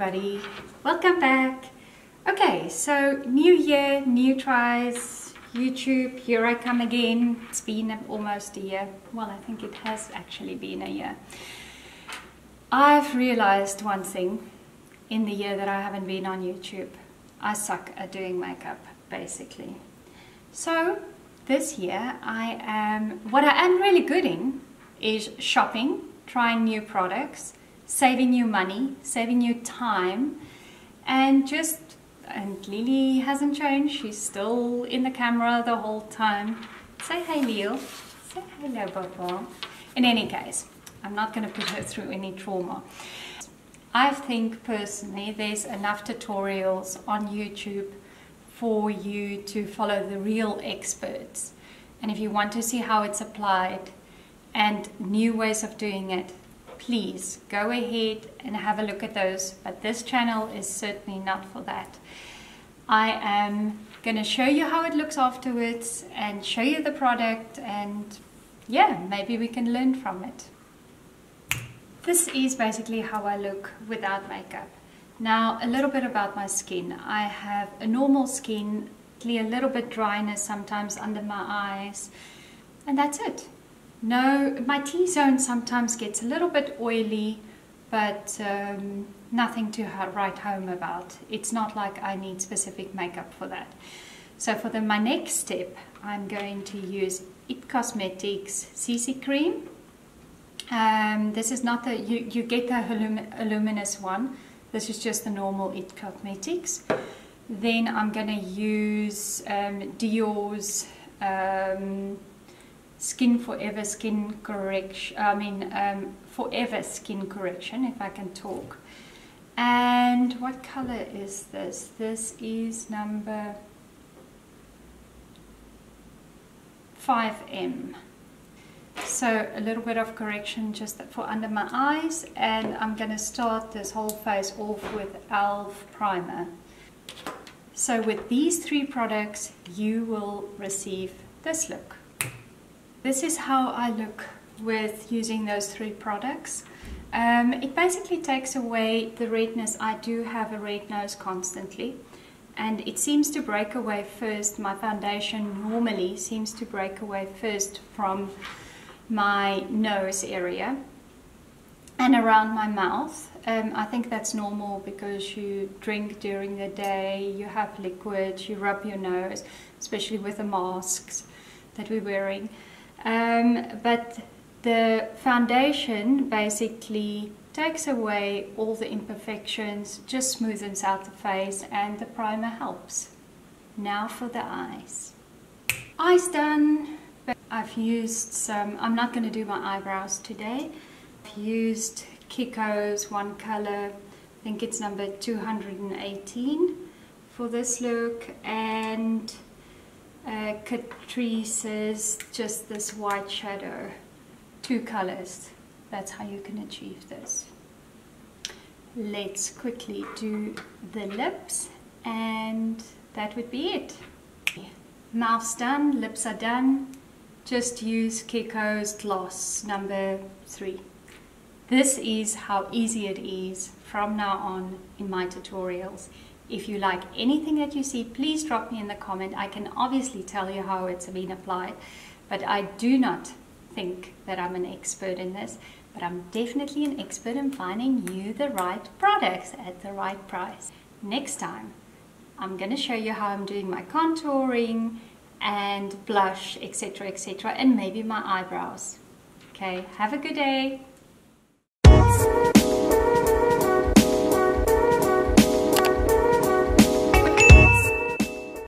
everybody, welcome back. Okay, so new year, new tries, YouTube, here I come again. It's been almost a year. Well, I think it has actually been a year. I've realized one thing in the year that I haven't been on YouTube. I suck at doing makeup, basically. So this year what I am really good in is shopping, trying new products, saving you money, saving you time, and Lily hasn't changed. She's still in the camera the whole time. Say hey, Leo. Say hello, Bobo. In any case, I'm not going to put her through any trauma. I think personally there's enough tutorials on YouTube for you to follow the real experts, and if you want to see how it's applied and new ways of doing it, please go ahead and have a look at those, but this channel is certainly not for that. I am going to show you how it looks afterwards and show you the product, and yeah, maybe we can learn from it. This is basically how I look without makeup. Now, a little bit about my skin. I have a normal skin, a little bit dryness sometimes under my eyes, and that's it. No, my T-zone sometimes gets a little bit oily, but nothing to write home about. It's not like I need specific makeup for that. So for my next step, I'm going to use It Cosmetics CC Cream. This is not the, you get the Illuminous one. This is just the normal It Cosmetics. Then I'm going to use Dior's Forever Skin Correction, if I can talk. And what color is this? This is number 5M. So a little bit of correction just for under my eyes, and I'm going to start this whole face off with ELF primer. So with these three products you will receive this look. This is how I look with using those three products. It basically takes away the redness. I do have a red nose constantly, and it seems to break away first. My foundation normally seems to break away first from my nose area and around my mouth. I think that's normal because you drink during the day, you have liquids, you rub your nose, especially with the masks that we're wearing. But the foundation basically takes away all the imperfections, just smoothens out the face, and the primer helps. Now for the eyes. Eyes done. I've used some, I'm not going to do my eyebrows today. I've used Kiko's one color, I think it's number 218 for this look, and Catrice's just this white shadow, two colors. That's how you can achieve this. Let's quickly do the lips, and that would be it. Mouth's done, lips are done. Just use Kiko's gloss number 3. This is how easy it is from now on in my tutorials. If you like anything that you see, please drop me in the comment. I can obviously tell you how it's been applied, but I do not think that I'm an expert in this, but I'm definitely an expert in finding you the right products at the right price. Next time, I'm going to show you how I'm doing my contouring and blush, etc., etc., and maybe my eyebrows. Okay, have a good day.